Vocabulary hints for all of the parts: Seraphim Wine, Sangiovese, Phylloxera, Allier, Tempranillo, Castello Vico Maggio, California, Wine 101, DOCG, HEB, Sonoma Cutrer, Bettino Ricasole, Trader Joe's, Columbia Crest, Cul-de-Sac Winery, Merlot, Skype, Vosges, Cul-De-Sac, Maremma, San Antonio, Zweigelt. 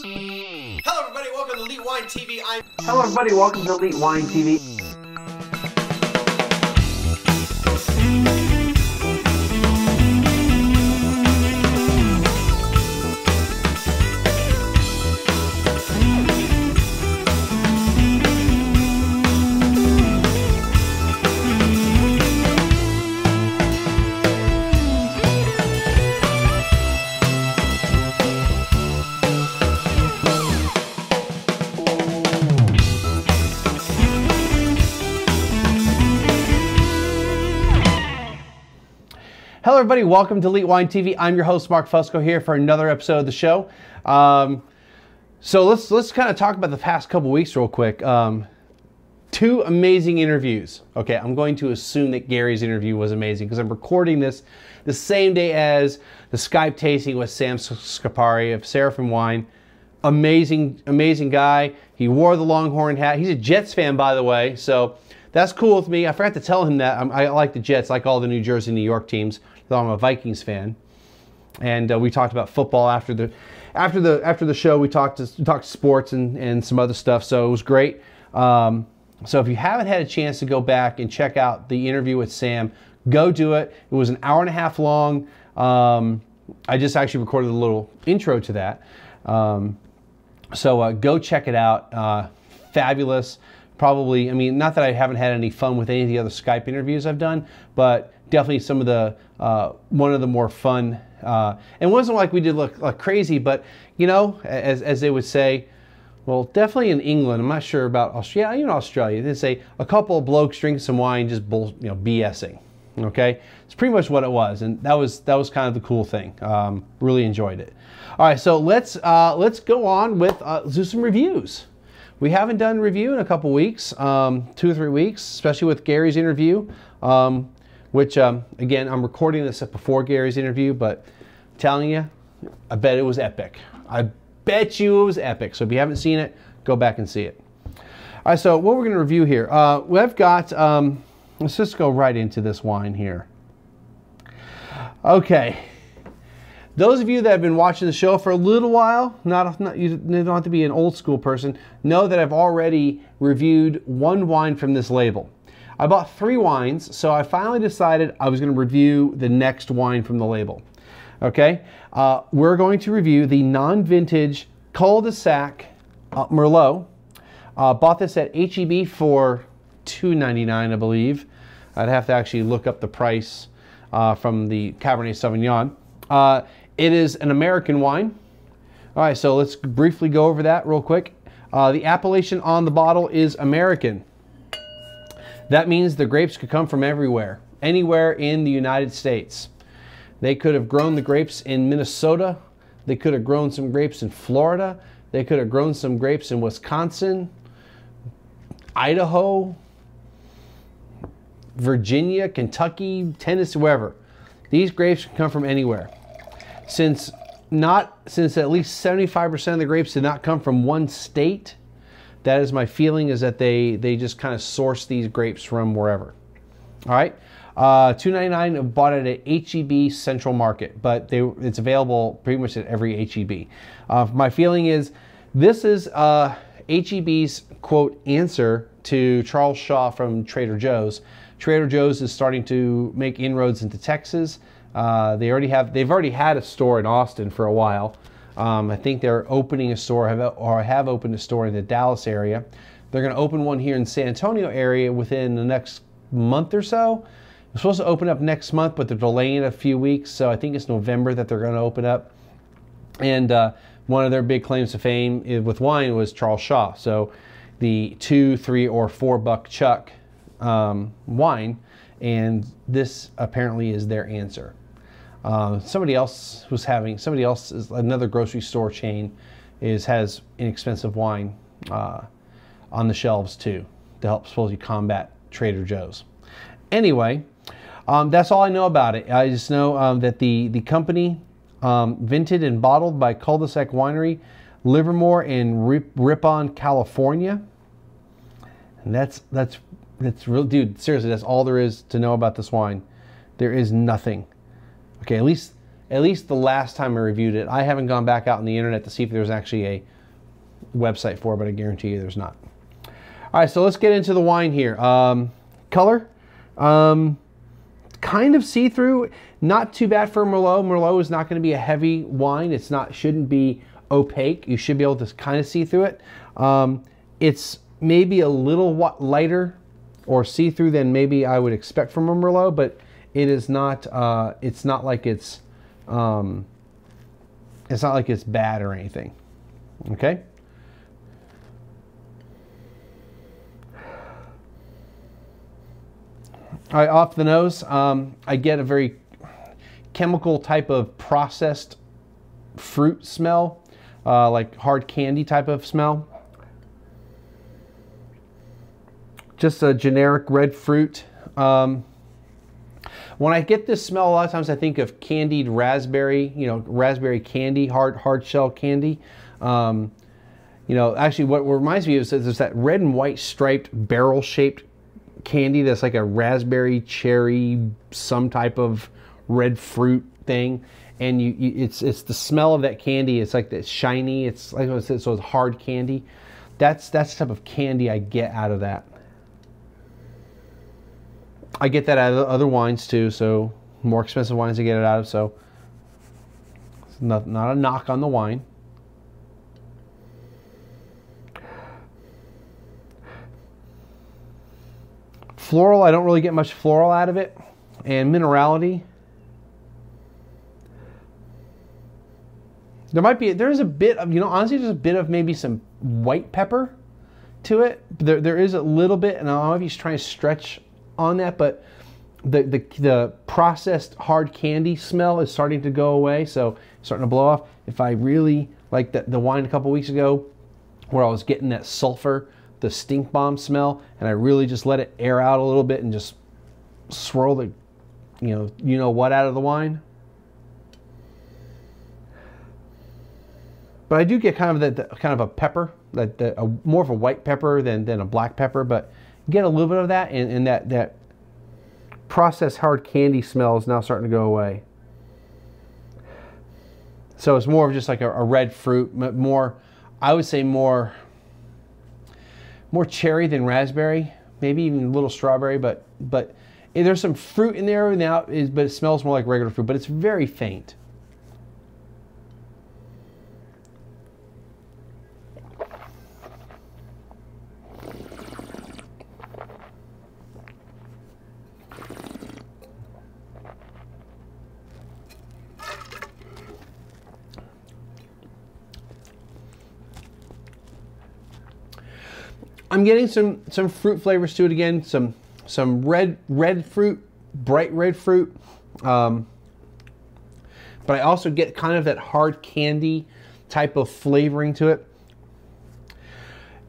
Hello everybody, welcome to Elite Wine TV. Hello everybody, welcome to Elite Wine TV. Hello everybody, welcome to Elite Wine TV. I'm your host Mark Fusco here for another episode of the show. So let's kind of talk about the past couple weeks real quick. Two amazing interviews. Okay, I'm going to assume that Gary's interview was amazing because I'm recording this the same day as the Skype tasting with Sam Scapari of Seraphim Wine. Amazing, amazing guy. He wore the Longhorn hat. He's a Jets fan, by the way, so that's cool with me. I forgot to tell him that. I like the Jets, like all the New Jersey, New York teams, though I'm a Vikings fan. And we talked about football after the show. We talked sports and some other stuff, so it was great. So if you haven't had a chance to go back and check out the interview with Sam, go do it. It was an hour and a half long. I just actually recorded a little intro to that. So go check it out. Fabulous. Probably, I mean, not that I haven't had any fun with any of the other Skype interviews I've done, but definitely some of the, one of the more fun, and it wasn't like we did look like crazy, but you know, as they would say, well, definitely in England, I'm not sure about Australia, even Australia, they say a couple of blokes drinking some wine, just BSing, okay? It's pretty much what it was, and that was kind of the cool thing. Really enjoyed it. All right, so let's go on with, let's do some reviews. We haven't done review in a couple weeks, 2 or 3 weeks, especially with Gary's interview, which again, I'm recording this before Gary's interview, but I'm telling you, I bet it was epic. I bet you it was epic. So if you haven't seen it, go back and see it. All right, so what we're gonna review here, we've got, let's just go right into this wine here. Okay. Those of you that have been watching the show for a little while, you don't have to be an old school person, know that I've already reviewed one wine from this label. I bought 3 wines, so I finally decided I was going to review the next wine from the label. Okay, we're going to review the non-vintage Cul-de-Sac Merlot. Bought this at HEB for $2.99, I believe. I'd have to actually look up the price from the Cabernet Sauvignon. It is an American wine. All right, so let's briefly go over that real quick. The appellation on the bottle is American. That means the grapes could come from everywhere, anywhere in the United States. They could have grown the grapes in Minnesota. They could have grown some grapes in Florida. They could have grown some grapes in Wisconsin, Idaho, Virginia, Kentucky, Tennessee, wherever. These grapes can come from anywhere. Since at least 75% of the grapes did not come from one state, that is my feeling, is that they just kind of source these grapes from wherever. All right, $2.99, bought it at HEB Central Market, but it's available pretty much at every HEB. My feeling is this is HEB's, quote, answer to Charles Shaw from Trader Joe's. Trader Joe's is starting to make inroads into Texas. They've already had a store in Austin for a while. I think they're opening a store, have opened a store in the Dallas area. They're going to open one here in San Antonio area within the next month or so. It's supposed to open up next month, but they're delaying it a few weeks. So I think it's November that they're going to open up. And one of their big claims to fame with wine was Charles Shaw. So the 2, 3, or 4 buck chuck wine, and this apparently is their answer. Another grocery store chain has inexpensive wine on the shelves too to help supposedly combat Trader Joe's. Anyway, that's all I know about it. I just know that the company vinted and bottled by Cul-de-Sac Winery, Livermore in Ripon, California, and that's real, dude. Seriously, that's all there is to know about this wine. There is nothing. Okay, at least at least the last time I reviewed it. I haven't gone back out on the internet to see if there's actually a website for it, but I guarantee you there's not. All right, so let's get into the wine here. Color, kind of see-through, not too bad for Merlot. Merlot is not going to be a heavy wine. It's not, shouldn't be opaque. You should be able to kind of see through it. It's maybe a little lighter or see-through than maybe I would expect from a Merlot, but it is not, it's not like it's not like it's bad or anything. Okay. All right, off the nose, I get a very chemical type of processed fruit smell, like hard candy type of smell. Just a generic red fruit. When I get this smell, a lot of times I think of candied raspberry, you know, raspberry candy, hard shell candy. You know, actually what reminds me of is that red and white striped barrel shaped candy that's like a raspberry, cherry, some type of red fruit thing, and it's the smell of that candy. It's like that shiny. It's like I said, so it's hard candy. That's the type of candy I get out of that. I get that out of other wines too. So more expensive wines I get it out of. So it's not a knock on the wine. Floral, I don't really get much floral out of it, and minerality. There is a bit of, you know, honestly, there's a bit of maybe some white pepper to it. There is a little bit, and I don't know if he's trying to stretch on that, but the processed hard candy smell is starting to go away, so it's starting to blow off. If I really like the wine a couple weeks ago, where I was getting that sulfur, the stink bomb smell, and I really just let it air out a little bit and just swirl the, you know what out of the wine. But I do get kind of a pepper, more of a white pepper than a black pepper, but get a little bit of that, and that processed hard candy smell is now starting to go away. So it's more of just like a red fruit, more, I would say more cherry than raspberry, maybe even a little strawberry, but there's some fruit in there now, but it smells more like regular fruit, but it's very faint. I'm getting some fruit flavors to it again, some red fruit, bright red fruit, but I also get kind of that hard candy type of flavoring to it.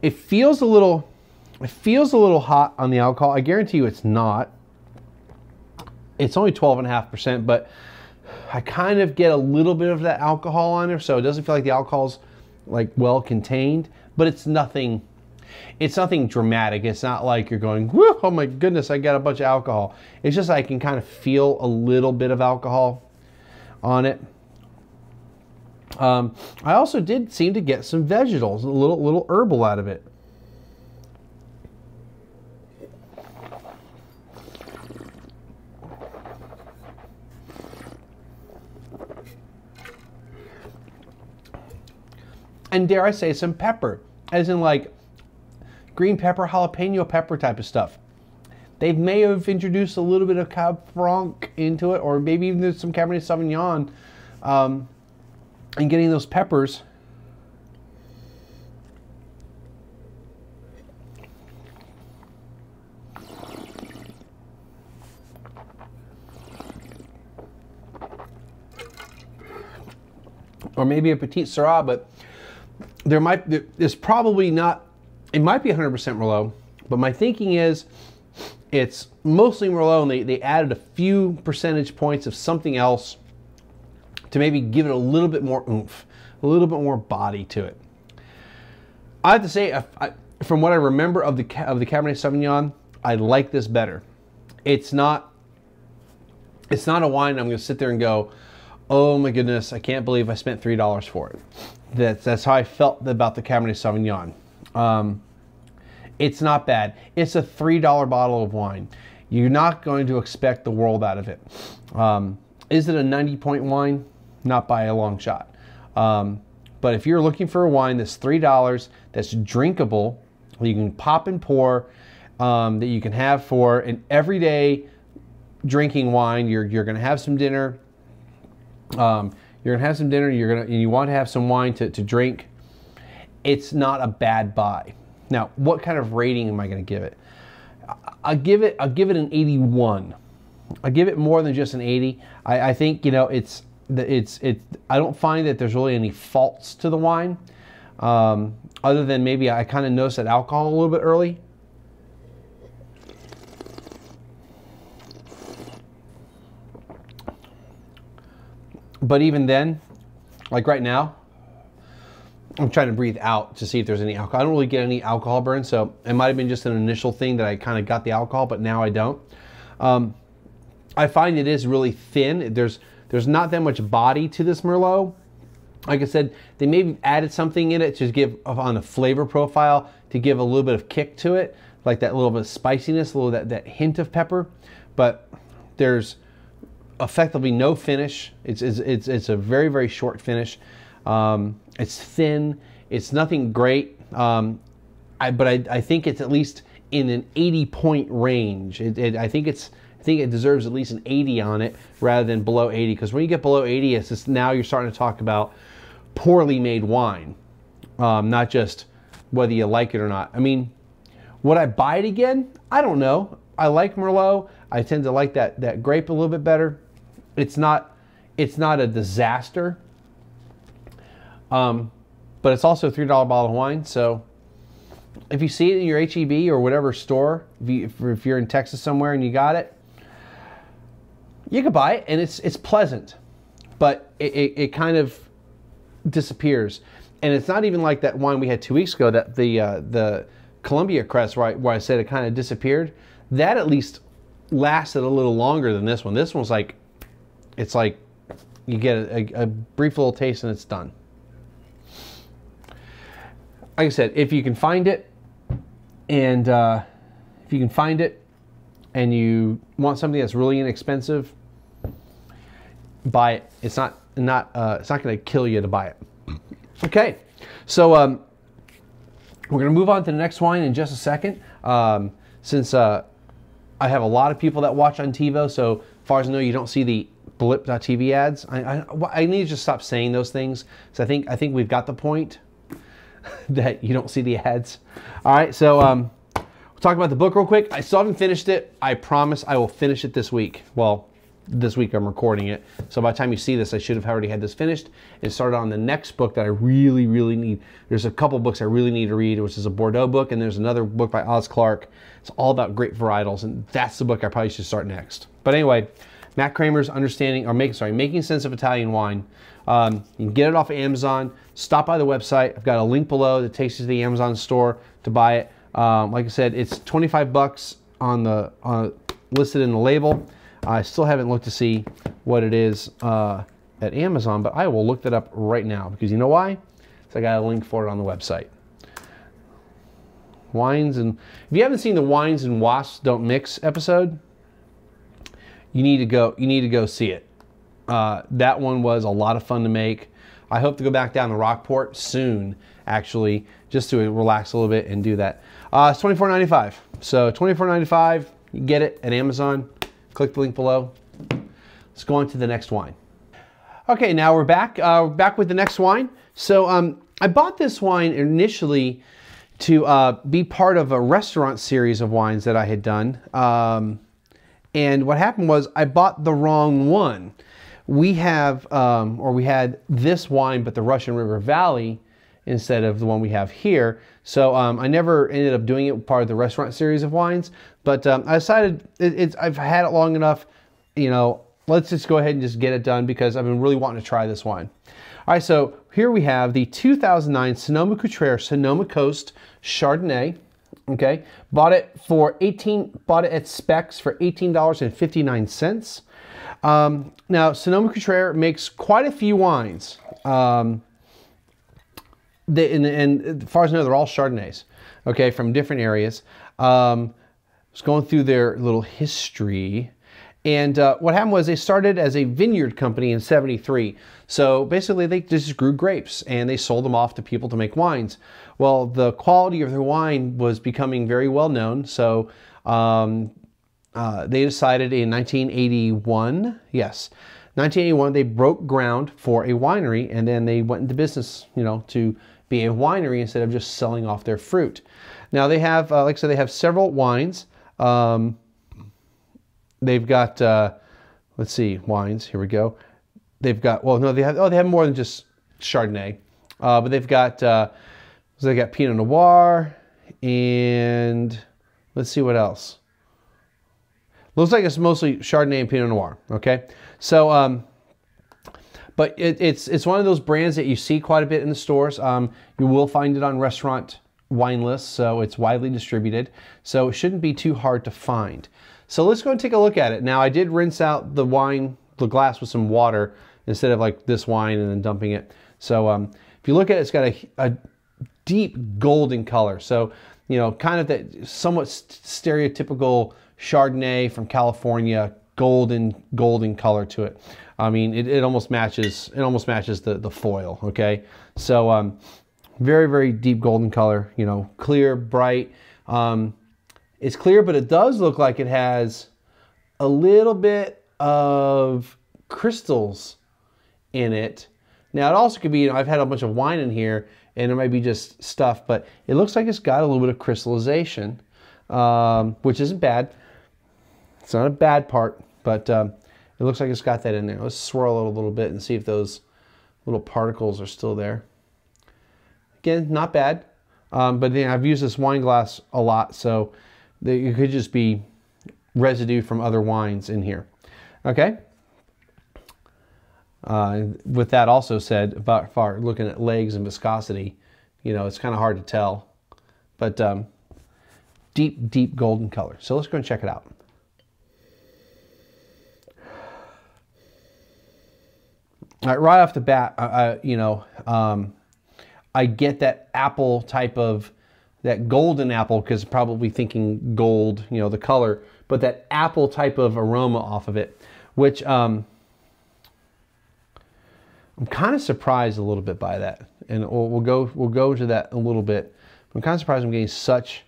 It feels a little hot on the alcohol. I guarantee you it's not. It's only 12.5%, but I kind of get a little bit of that alcohol on there, so it doesn't feel like the alcohol's like well contained, but it's nothing. It's nothing dramatic. It's not like you're going, whoa, oh my goodness, I got a bunch of alcohol. It's just I can kind of feel a little bit of alcohol on it. I also did seem to get some vegetables, a little herbal out of it. And dare I say some pepper, as in like green pepper, jalapeno pepper type of stuff. They may have introduced a little bit of Cab Franc into it, or maybe even there's some Cabernet Sauvignon, and getting those peppers. Or maybe a Petite Syrah, but there's probably not. It might be 100% Merlot, but my thinking is it's mostly Merlot, and they added a few percentage points of something else to maybe give it a little bit more oomph, a little bit more body to it. I have to say, from what I remember of the Cabernet Sauvignon, I like this better. It's not a wine I'm going to sit there and go, oh my goodness, I can't believe I spent $3 for it. That's how I felt about the Cabernet Sauvignon. It's not bad. It's a $3 bottle of wine. You're not going to expect the world out of it. Is it a 90-point wine? Not by a long shot. But if you're looking for a wine that's $3, that's drinkable, you can pop and pour, that you can have for an everyday drinking wine, you're going to have some dinner. You're going to have some dinner, you want to have some wine to drink. It's not a bad buy. Now, what kind of rating am I going to give it? I'll give it an 81. I'll give it more than just an 80. I think, you know, I don't find that there's really any faults to the wine, other than maybe I kind of noticed that alcohol a little bit early. But even then, like right now, I'm trying to breathe out to see if there's any alcohol. I don't really get any alcohol burn, so it might have been just an initial thing that I kind of got the alcohol, but now I don't. I find it is really thin. There's not that much body to this Merlot. Like I said, they maybe added something in it to give on the flavor profile to give a little bit of kick to it, like that little bit of spiciness, a little that hint of pepper. But there's effectively no finish. It's a very, very short finish. It's thin. It's nothing great. But I think it's at least in an 80-point range. I think it deserves at least an 80 on it rather than below 80, because when you get below 80, it's just now you're starting to talk about poorly made wine, not just whether you like it or not. I mean, would I buy it again? I don't know. I like Merlot. I tend to like that grape a little bit better. It's not a disaster, but it's also a $3 bottle of wine. So if you see it in your HEB or whatever store, if you're in Texas somewhere and you got it, you could buy it, and it's pleasant, but it kind of disappears. And it's not even like that wine we had 2 weeks ago, that the Columbia Crest, where I said it kind of disappeared. That at least lasted a little longer than this one. This one's like, it's like you get a brief little taste and it's done. Like I said, if you can find it, and you want something that's really inexpensive, buy it. It's not going to kill you to buy it. Okay, so we're going to move on to the next wine in just a second. Since I have a lot of people that watch on TiVo, so far as I know, you don't see the blip.tv ads. I need to just stop saying those things, because I think we've got the point that you don't see the ads. All right, so we'll talk about the book real quick. I still haven't finished it. I promise I will finish it this week. Well, this week I'm recording it, so by the time you see this, I should have already had this finished and started on the next book that I really, really need. There's a couple books I really need to read, which is a Bordeaux book, and there's another book by Oz Clarke. It's all about grape varietals, and that's the book I probably should start next. But anyway, Matt Kramer's Making Sense of Italian Wine. You can get it off of Amazon. Stop by the website. I've got a link below that takes you to the Amazon store to buy it. Like I said, it's 25 bucks on the listed in the label. I still haven't looked to see what it is at Amazon, but I will look that up right now, because you know why? Because I got a link for it on the website. If you haven't seen the Wines and Wasps Don't Mix episode, you need to go see it. That one was a lot of fun to make. I hope to go back down to Rockport soon, actually, just to relax a little bit and do that. It's $24.95. So $24.95, you get it at Amazon. Click the link below. Let's go on to the next wine. Okay, now we're back. We're back with the next wine. So I bought this wine initially to be part of a restaurant series of wines that I had done. And what happened was I bought the wrong one. We had this wine, but the Russian River Valley instead of the one we have here. So I never ended up doing it part of the restaurant series of wines, but I decided I've had it long enough, you know, let's just go ahead and just get it done, because I've been really wanting to try this wine. All right, so here we have the 2009 Sonoma Cutrer Sonoma Coast Chardonnay. Okay, bought it at Specs for $18.59. Now, Sonoma Cutrer makes quite a few wines. And as far as I know, they're all Chardonnays, okay, from different areas. I was going through their little history. And what happened was they started as a vineyard company in '73. So basically they just grew grapes and they sold them off to people to make wines. Well, the quality of their wine was becoming very well known. So they decided in 1981, yes, 1981, they broke ground for a winery, and then they went into business, you know, to be a winery instead of just selling off their fruit. Now they have, like I said, they have several wines. They've got, let's see, wines. Here we go. They've got, well, no, they have more than just Chardonnay, but they've got, so they got Pinot Noir, and let's see what else. Looks like it's mostly Chardonnay and Pinot Noir. Okay, so, but it's one of those brands that you see quite a bit in the stores. You will find it on restaurant wine lists, so it's widely distributed. So it shouldn't be too hard to find. So let's go and take a look at it. Now I did rinse out the wine, the glass with some water instead of like this wine and then dumping it. So if you look at it, it's got a deep golden color. So, you know, kind of that somewhat stereotypical Chardonnay from California, golden color to it. I mean, it almost matches the foil, okay? So very, very deep golden color, you know, clear, bright. It's clear, but it does look like it has a little bit of crystals in it. Now, it also could be, you know, I've had a bunch of wine in here, and it might be just stuff, but it looks like it's got a little bit of crystallization, which isn't bad. It's not a bad part, but it looks like it's got that in there. Let's swirl it a little bit and see if those little particles are still there. Again, not bad, but then I've used this wine glass a lot, so it could just be residue from other wines in here. Okay. With that also said, about far looking at legs and viscosity, you know, it's kind of hard to tell, but deep golden color. So let's go and check it out. All right, right off the bat, you know, I get that apple type of, that golden apple, because probably thinking gold, you know, the color, but that apple type of aroma off of it, which I'm kind of surprised a little bit by that. And we'll go to that a little bit. I'm kind of surprised I'm getting such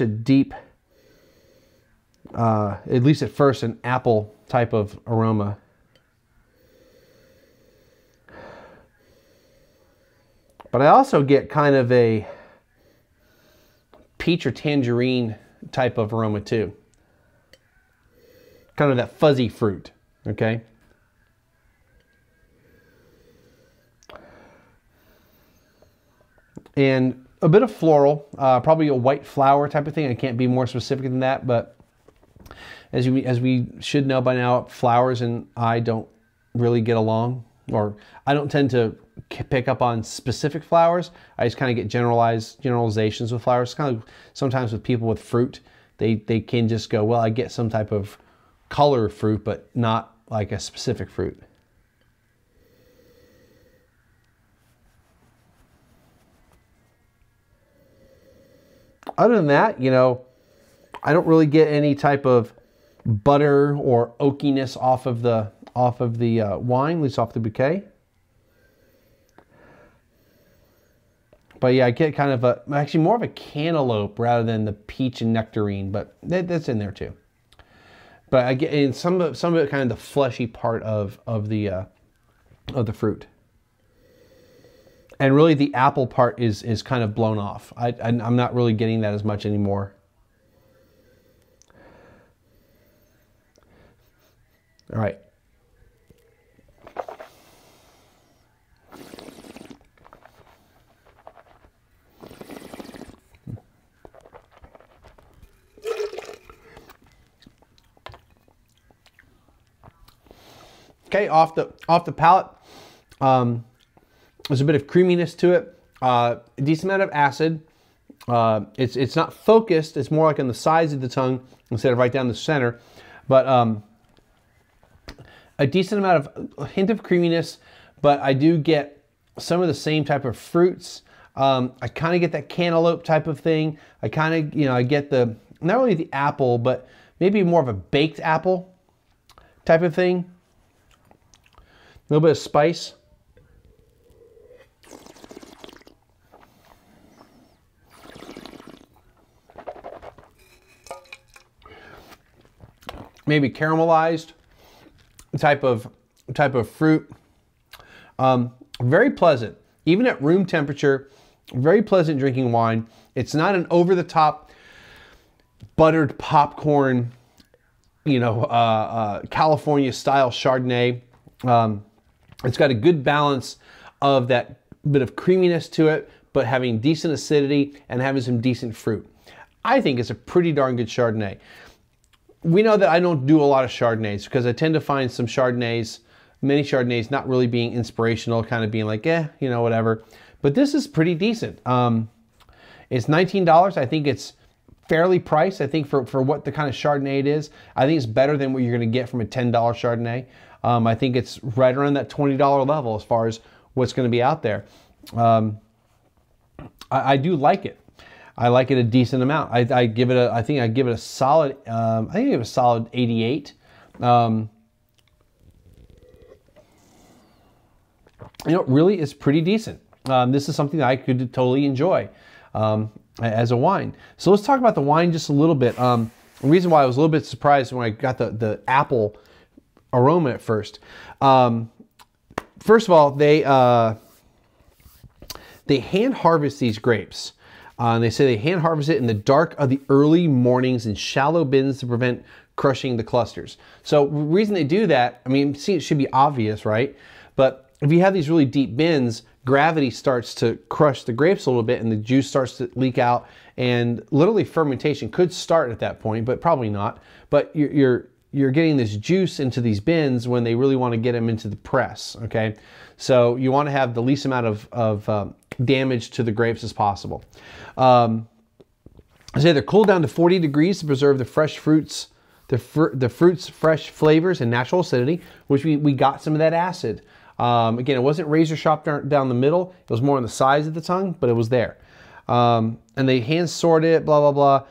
a deep, at least at first, an apple type of aroma. But I also get kind of a peach or tangerine type of aroma too. Kind of that fuzzy fruit, okay? And a bit of floral, probably a white flower type of thing. I can't be more specific than that, but as we should know by now, flowers and I don't really get along, or I don't tend to pick up on specific flowers. I just kind of get generalizations with flowers. Kind of sometimes with people with fruit, they can just go, well, I get some type of color of fruit, but not like a specific fruit. Other than that, you know, I don't really get any type of butter or oakiness off of the wine, at least off the bouquet. But yeah, I get kind of a, actually more of a cantaloupe rather than the peach and nectarine, but that's in there too. But I get in some of it kind of the fleshy part of the fruit, and really the apple part is kind of blown off. I'm not really getting that as much anymore. All right. Okay, off the palate, there's a bit of creaminess to it, a decent amount of acid. It's not focused, it's more like on the sides of the tongue instead of right down the center, but a decent amount of a hint of creaminess, but I do get some of the same type of fruits. I kind of get that cantaloupe type of thing. I kind of, you know, I get the, not only the apple, but maybe more of a baked apple type of thing. A little bit of spice. Maybe caramelized type of fruit. Very pleasant, even at room temperature. Very pleasant drinking wine. It's not an over-the-top buttered popcorn, you know, California-style Chardonnay. It's got a good balance of that bit of creaminess to it, but having decent acidity and having some decent fruit. I think it's a pretty darn good Chardonnay. We know that I don't do a lot of Chardonnays because I tend to find some Chardonnays, many Chardonnays, not really being inspirational, kind of being like, eh, you know, whatever. But this is pretty decent. It's $19. I think it's fairly priced. I think for what the kind of Chardonnay it is, I think it's better than what you're going to get from a $10 Chardonnay. I think it's right around that $20 level as far as what's going to be out there. I do like it. I like it a decent amount. I give it a, I think I give it a solid, I think I give it a solid 88. You know, it really is pretty decent. This is something that I could totally enjoy as a wine. So let's talk about the wine just a little bit. The reason why I was a little bit surprised when I got the apple aroma at first. First of all, they hand harvest these grapes. They say they hand harvest it in the dark of the early mornings in shallow bins to prevent crushing the clusters. So the reason they do that, I mean, see, it should be obvious, right? But if you have these really deep bins, gravity starts to crush the grapes a little bit and the juice starts to leak out, and literally fermentation could start at that point, but probably not. But you're getting this juice into these bins when they really want to get them into the press, okay? So you want to have the least amount of damage to the grapes as possible. I say they're cooled down to 40 degrees to preserve the fresh fruits, the fruit's fresh flavors and natural acidity, which we got some of that acid. Again, it wasn't razor sharp down the middle. It was more on the sides of the tongue, but it was there. And they hand sort it, blah, blah, blah.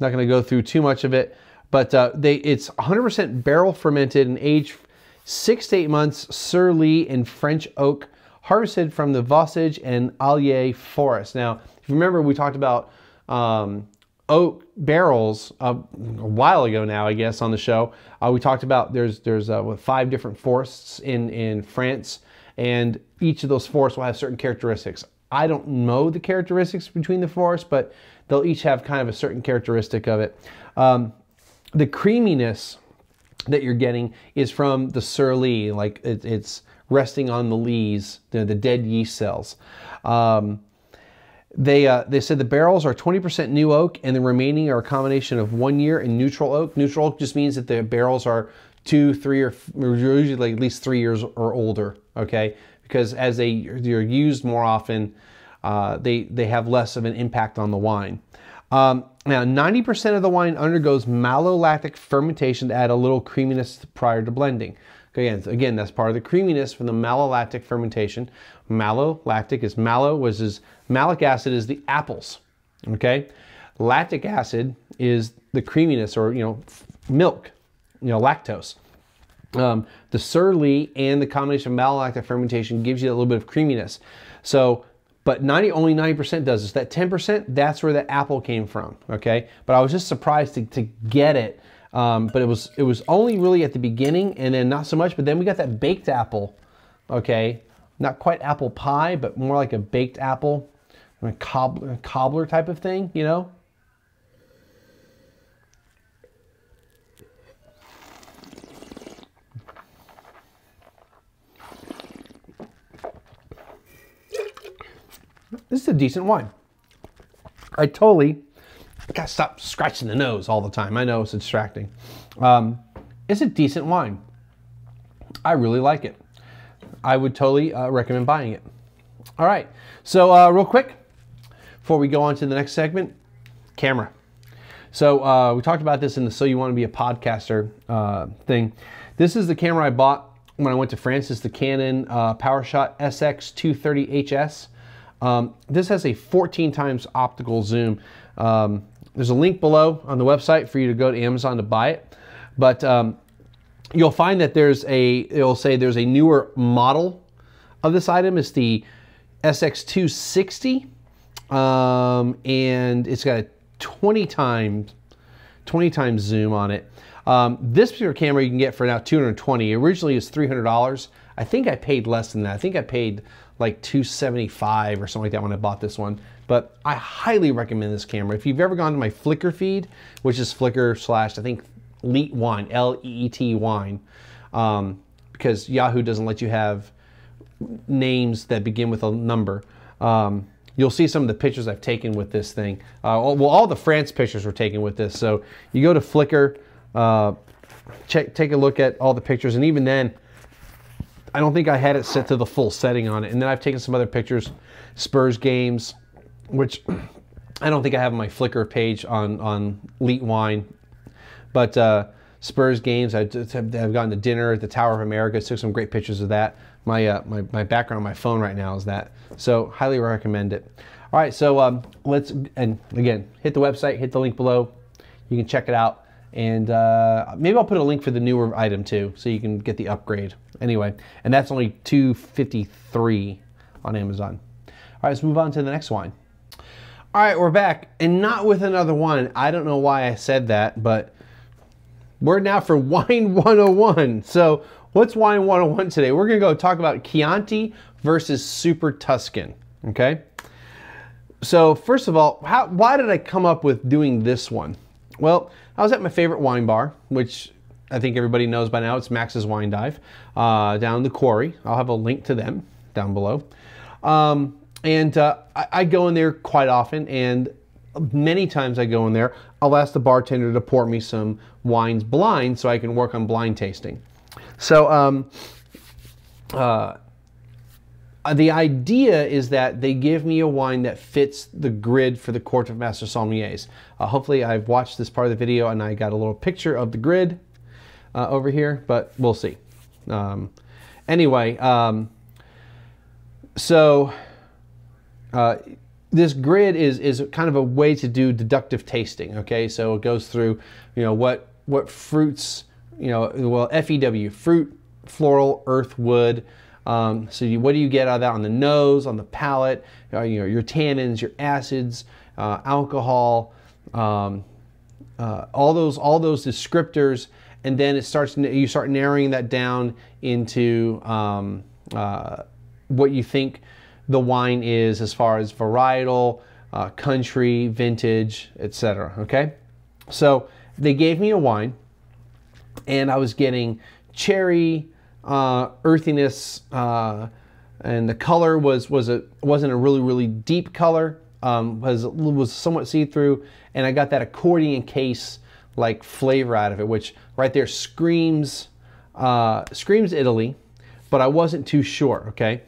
Not going to go through too much of it, but it's 100% barrel fermented and aged 6 to 8 months, Surly and French oak, harvested from the Vosges and Allier forest. Now, if you remember, we talked about oak barrels a while ago now, I guess, on the show. We talked about there's 5 different forests in France, and each of those forests will have certain characteristics. I don't know the characteristics between the forests, but they'll each have kind of a certain characteristic of it. The creaminess that you're getting is from the surly, like it's resting on the lees, the dead yeast cells. They said the barrels are 20% new oak and the remaining are a combination of 1 year and neutral oak. Neutral oak just means that the barrels are 2, 3, or usually like at least 3 years or older, okay? Because as they're used more often, they have less of an impact on the wine. Now, 90% of the wine undergoes malolactic fermentation to add a little creaminess prior to blending. Again, that's part of the creaminess from the malolactic fermentation. Malolactic is mallow, which is malic acid is the apples, okay? Lactic acid is the creaminess, or, you know, milk, you know, lactose. The surly and the combination of malolactic fermentation gives you a little bit of creaminess. So, but only 90% does this. That 10%, that's where the apple came from, okay? But I was just surprised to get it. But it was only really at the beginning, and then not so much, but then we got that baked apple, okay? Not quite apple pie, but more like a baked apple, a cobbler type of thing, you know? This is a decent wine. I totally gotta stop scratching the nose all the time. I know it's distracting. It's a decent wine. I really like it. I would totally recommend buying it. All right, so real quick, before we go on to the next segment, camera. So we talked about this in the So You Want to Be a Podcaster thing. This is the camera I bought when I went to France. It's the Canon PowerShot SX230HS. This has a 14 times optical zoom. There's a link below on the website for you to go to Amazon to buy it. But you'll find that there's a, it'll say there's a newer model of this item. It's the SX260, and it's got a 20 times zoom on it. This particular camera you can get for now $220. Originally it was $300. I think I paid less than that. I think I paid like $275 or something like that when I bought this one. But I highly recommend this camera. If you've ever gone to my Flickr feed, which is Flickr/Leet Wine, L-E-E-T Wine, because Yahoo doesn't let you have names that begin with a number. You'll see some of the pictures I've taken with this thing. Well, all the France pictures were taken with this. So you go to Flickr, take a look at all the pictures. And even then, I don't think I had it set to the full setting on it. And then I've taken some other pictures, Spurs games, which I don't think I have on my Flickr page on Leet Wine. But Spurs games, I've gone to dinner at the Tower of America, took some great pictures of that. My background on my phone right now is that. So highly recommend it. All right, so let's, and again, hit the website, hit the link below. You can check it out. And maybe I'll put a link for the newer item too, so you can get the upgrade. Anyway, and that's only $253 on Amazon. All right, let's move on to the next wine. All right, we're back, and not with another wine. I don't know why I said that, but we're now for Wine 101. So what's Wine 101 today? We're gonna go talk about Chianti versus Super Tuscan, okay? So first of all, why did I come up with doing this one? Well, I was at my favorite wine bar, which I think everybody knows by now, it's Max's Wine Dive, down the quarry. I'll have a link to them down below. I go in there quite often, and many times I go in there, I'll ask the bartender to pour me some wines blind so I can work on blind tasting. So the idea is that they give me a wine that fits the grid for the Court of Master Sommeliers. Hopefully I've watched this part of the video and I got a little picture of the grid over here, but we'll see. This grid is kind of a way to do deductive tasting, okay? So it goes through, you know, what fruits, you know, well, FEW, fruit, floral, earth, wood. What do you get out of that on the nose, on the palate, you know, your tannins, your acids, alcohol, all those descriptors, and then you start narrowing that down into what you think the wine is as far as varietal, country, vintage, etc. Okay, so they gave me a wine, and I was getting cherry, earthiness, and the color wasn't a really deep color. Was somewhat see-through, and I got that accordion case like flavor out of it, which right there screams Italy, but I wasn't too sure. Okay.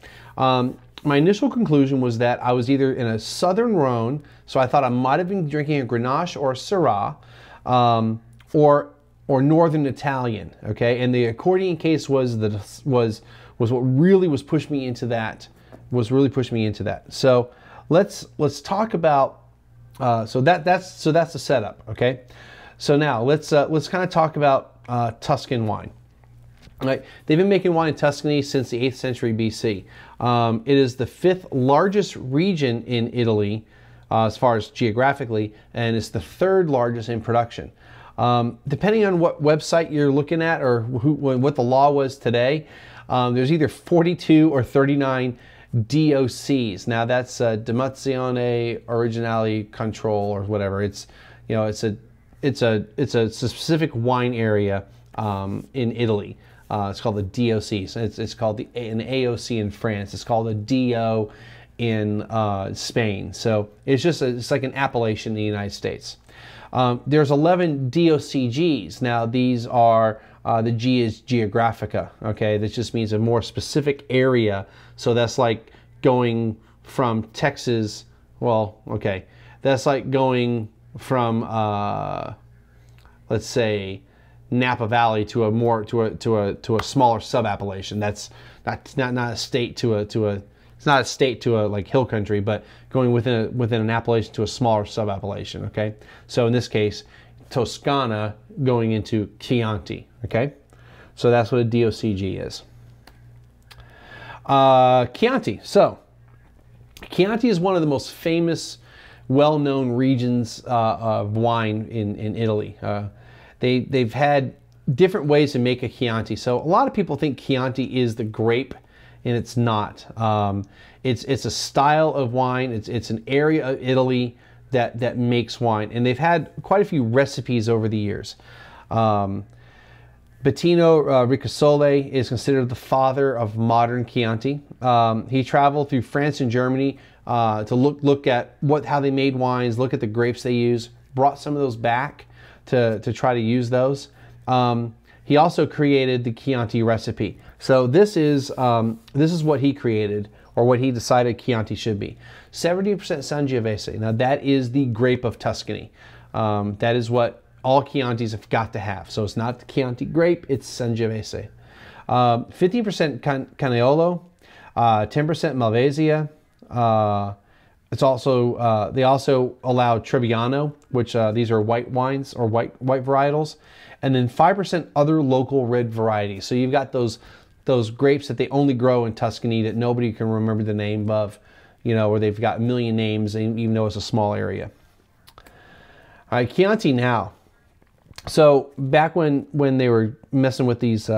My initial conclusion was that I was either in a Southern Rhone, so I thought I might have been drinking a Grenache or a Syrah, or Northern Italian, okay? And the accordion case was what really was pushing me into that, So let's talk about, that's the setup, okay? So now let's kind of talk about Tuscan wine. Right. They've been making wine in Tuscany since the 8th century BC. It is the 5th largest region in Italy as far as geographically, and it's the 3rd largest in production. Depending on what website you're looking at or what the law was today, there's either 42 or 39 DOCs. Now that's Denominazione Originale Control or whatever. It's, you know, it's a specific wine area in Italy. It's called the DOC. So it's called an AOC in France. It's called a DO in Spain. So it's just it's like an appellation in the United States. There's 11 DOCGs. Now these are the G is geographica. Okay, that just means a more specific area. So that's like going from Texas. Well, okay, that's like going from let's say Napa Valley to a more to a smaller sub-appellation. That's not a state to a it's not a state to a like hill country, but going within an appellation to a smaller sub-appellation. Okay, so in this case, Toscana going into Chianti. Okay, so that's what a DOCG is. Chianti. So Chianti is one of the most famous, well-known regions of wine in Italy. They've had different ways to make a Chianti. So a lot of people think Chianti is the grape, and it's not. It's a style of wine. It's an area of Italy that makes wine, and they've had quite a few recipes over the years. Bettino Ricasole is considered the father of modern Chianti. He traveled through France and Germany to look at how they made wines, look at the grapes they use, brought some of those back to try to use those. He also created the Chianti recipe. So this is what he created, or what he decided Chianti should be. 70% Sangiovese. Now that is the grape of Tuscany. That is what all Chiantis have got to have. So it's not the Chianti grape, it's Sangiovese. 15% Canaiolo, 10% Malvasia. It's also, they also allow Trebbiano, which these are white wines or white varietals. And then 5% other local red varieties. So you've got those grapes that they only grow in Tuscany that nobody can remember the name of, you know, or they've got a million names even though it's a small area. All right, Chianti now. So back when they were messing with these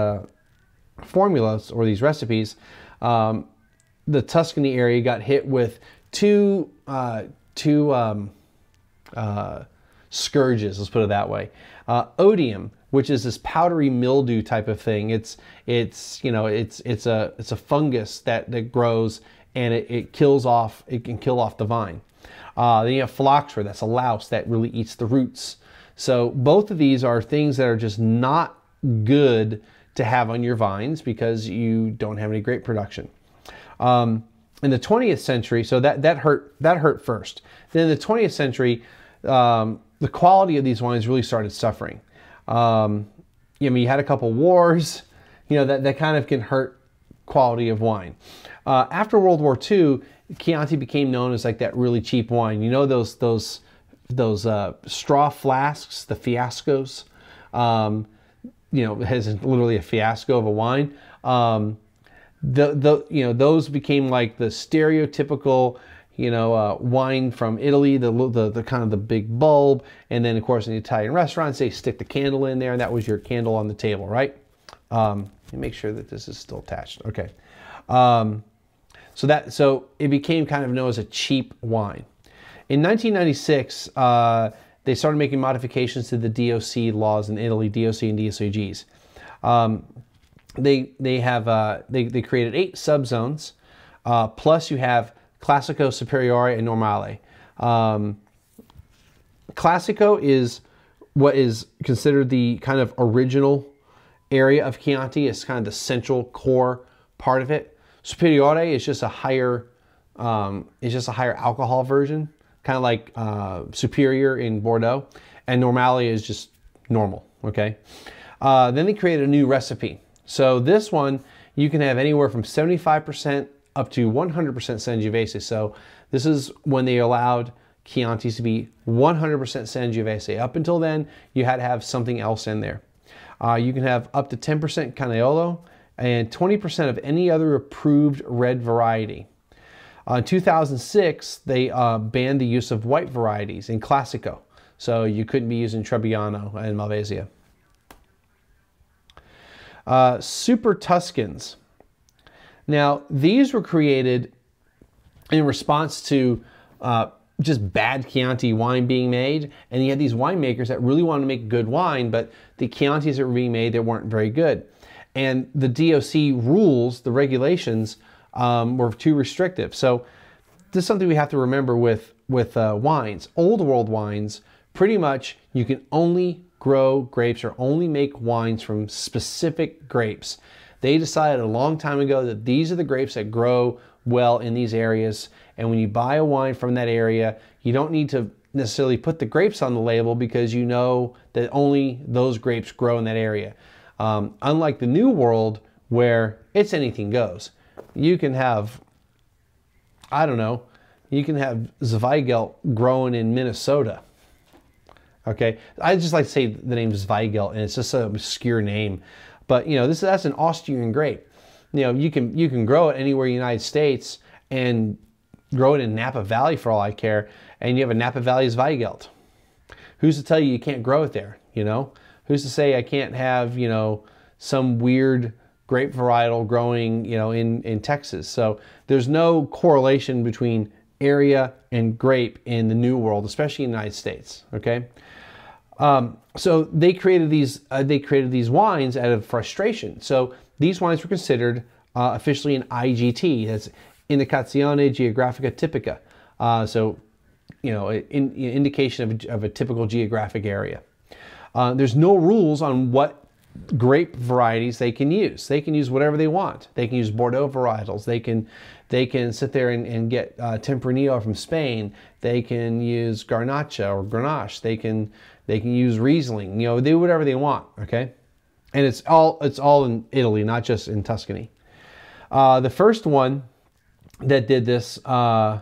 formulas or these recipes, the Tuscany area got hit with two scourges. Let's put it that way. Odium, which is this powdery mildew type of thing. It's a fungus that grows, and it can kill off the vine. Then you have phylloxera, that's a louse that really eats the roots. So both of these are things that are just not good to have on your vines because you don't have any grape production. In the 20th century, so that hurt first. Then in the 20th century, the quality of these wines really started suffering. I mean, you had a couple wars, you know, that kind of can hurt quality of wine. After World War II, Chianti became known as like that really cheap wine. You know, those straw flasks, the fiascos. You know, it's literally a fiasco of a wine. You know, those became like the stereotypical, you know, wine from Italy. The kind of the big bulb, and then of course in the Italian restaurants they stick the candle in there, and that was your candle on the table, right? And make sure that this is still attached. Okay. So it became kind of known as a cheap wine. In 1996, they started making modifications to the DOC laws in Italy, DOC and DOCGs. They created 8 subzones, plus you have Classico, Superiore, and Normale. Classico is what is considered the kind of original area of Chianti. It's kind of the central core part of it. Superiore is just a higher, alcohol version, kind of like Superior in Bordeaux, and Normale is just normal. Okay. Then they created a new recipe. So this one you can have anywhere from 75% up to 100% Sangiovese. So this is when they allowed Chiantis to be 100% Sangiovese. Up until then, you had to have something else in there. You can have up to 10% Canaiolo and 20% of any other approved red variety. In 2006, they banned the use of white varieties in Classico. So you couldn't be using Trebbiano and Malvasia. Super Tuscans. Now, these were created in response to just bad Chianti wine being made, and you had these winemakers that really wanted to make good wine, but the Chiantis that were being made, they weren't very good. And the DOC rules, the regulations, were too restrictive. So this is something we have to remember with wines. Old world wines, pretty much you can only grow grapes or only make wines from specific grapes. They decided a long time ago that these are the grapes that grow well in these areas. And when you buy a wine from that area, you don't need to necessarily put the grapes on the label because you know that only those grapes grow in that area. Unlike the New World where it's anything goes. You can have, I don't know, you can have Zweigelt grown in Minnesota. Okay, I just like to say the name Zweigelt, and it's just an obscure name. But you know, that's an Austrian grape. You know, you can grow it anywhere in the United States and grow it in Napa Valley for all I care, and you have a Napa Valley Zweigelt. Who's to tell you you can't grow it there? You know, who's to say I can't have, you know, some weird grape varietal growing, you know, in Texas? So there's no correlation between area and grape in the New World, especially in the United States. Okay, so they created these wines out of frustration. So these wines were considered officially an IGT. That's Indicazione Geografica Tipica. So, you know, an indication of a typical geographic area. There's no rules on what grape varieties they can use. They can use whatever they want. They can use Bordeaux varietals. They can sit there and get Tempranillo from Spain. They can use Garnacha or Grenache. They can use Riesling. You know, they do whatever they want. Okay, and it's all in Italy, not just in Tuscany. The first one that did this, well,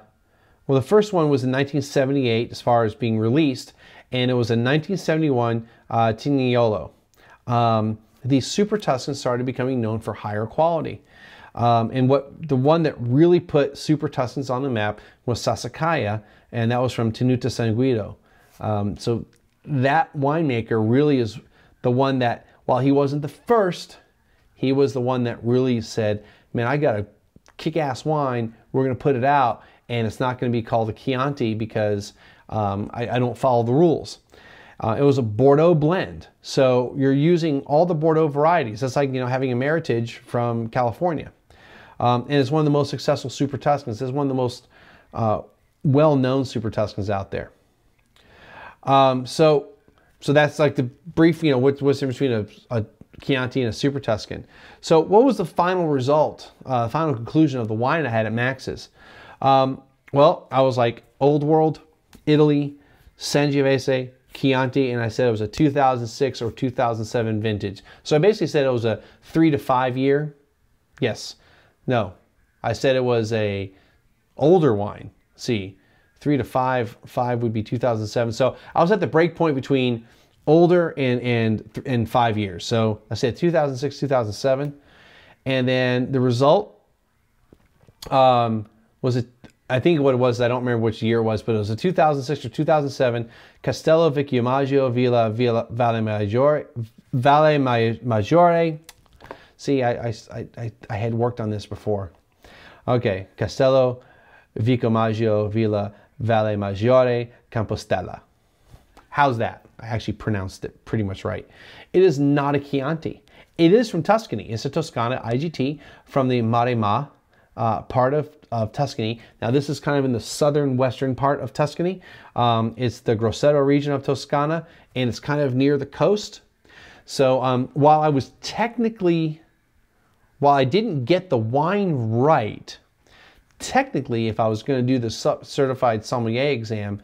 the first one was in 1978 as far as being released, and it was in 1971 Canaiolo. The Super Tuscan started becoming known for higher quality. And the one that really put Super Tuscans on the map was Sassicaia, and that was from Tenuta San Guido. So that winemaker really is the one that, while he wasn't the first, he was the one that really said, man, I got a kick-ass wine, we're going to put it out, and it's not going to be called a Chianti because I don't follow the rules. It was a Bordeaux blend, so you're using all the Bordeaux varieties. That's like, you know, having a Meritage from California. And it's one of the most successful Super Tuscans. It's one of the most well-known Super Tuscans out there. So that's like the brief, you know, what's the difference between a Chianti and a Super Tuscan. So what was the final result, final conclusion of the wine I had at Max's? Well, I was like, Old World, Italy, Sangiovese, Chianti, and I said it was a 2006 or 2007 vintage. So I basically said it was a 3 to 5 year. Yes. No. I said it was a older wine. See, 3 to 5. 5 would be 2007. So I was at the break point between older and 5 years. So I said 2006, 2007. And then the result was a, I think what it was, I don't remember which year it was, but it was a 2006 or 2007 Castello Vico Maggio Villa Valle Maggiore. See, I had worked on this before. Okay, Castello Vico Maggio Villa Valle Maggiore Compostela. How's that? I actually pronounced it pretty much right. It is not a Chianti. It is from Tuscany. It's a Toscana IGT from the Maremma part of Tuscany. Now this is kind of in the southern western part of Tuscany. It's the Grosseto region of Toscana, and it's kind of near the coast. So while I was technically, while I didn't get the wine right, technically if I was going to do the certified sommelier exam,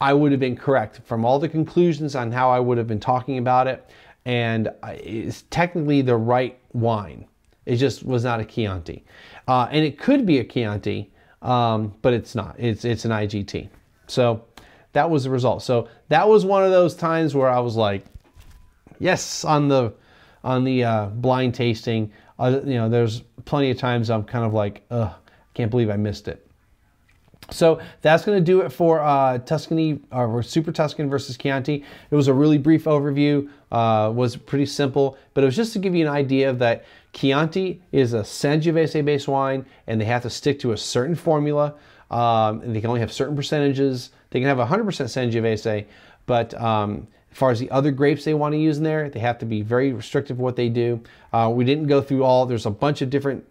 I would have been correct from all the conclusions on how I would have been talking about it, and it's technically the right wine. It just was not a Chianti. And it could be a Chianti, but it's not. It's an IGT. So that was the result. So that was one of those times where I was like, yes, on the blind tasting. You know, there's plenty of times I'm kind of like, ugh, I can't believe I missed it. So that's going to do it for Tuscany or Super Tuscan versus Chianti. It was a really brief overview. Was pretty simple, but it was just to give you an idea that Chianti is a Sangiovese-based wine, and they have to stick to a certain formula. And they can only have certain percentages. They can have 100% Sangiovese, but as far as the other grapes they want to use in there, they have to be very restrictive of what they do. We didn't go through all. There's a bunch of different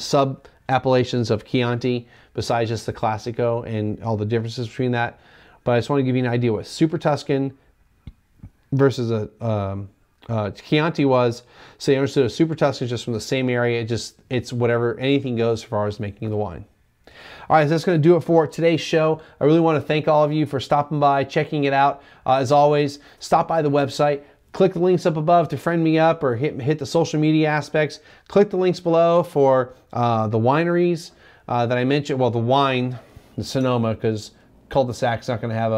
sub-appellations of Chianti besides just the Classico and all the differences between that. But I just want to give you an idea what Super Tuscan versus a Chianti was. So you understood a Super Tuscan is just from the same area. It's whatever, anything goes as far as making the wine. All right, so that's going to do it for today's show. I really want to thank all of you for stopping by, checking it out. As always, stop by the website. Click the links up above to friend me up or hit the social media aspects. Click the links below for the wineries that I mentioned. Well, the wine, the Sonoma, because Cul-de-Sac's not going to have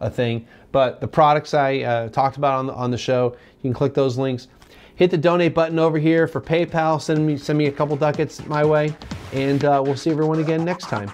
a thing. But the products I talked about on the show, you can click those links. Hit the donate button over here for PayPal. Send me a couple ducats my way, and we'll see everyone again next time.